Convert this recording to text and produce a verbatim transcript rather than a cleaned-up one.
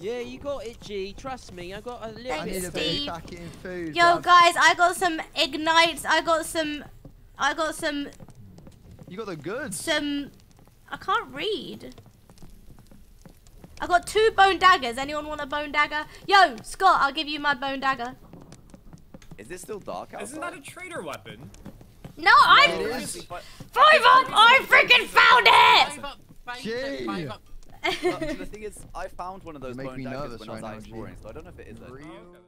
Yeah, you got it, G. Trust me, I got a little Thanks, bit of Steve. Fucking food. Yo, bruv. Guys, I got some ignites. I got some. I got some. You got the goods. Some. I can't read. I got two bone daggers. Anyone want a bone dagger? Yo, Scott, I'll give you my bone dagger. Is this still dark outside? Isn't that a traitor weapon? No, no I'm. five up! I freaking found it! five up, five up, five up. But the thing is, I found one of those bone daggers when I was out exploring, so I don't know if it is.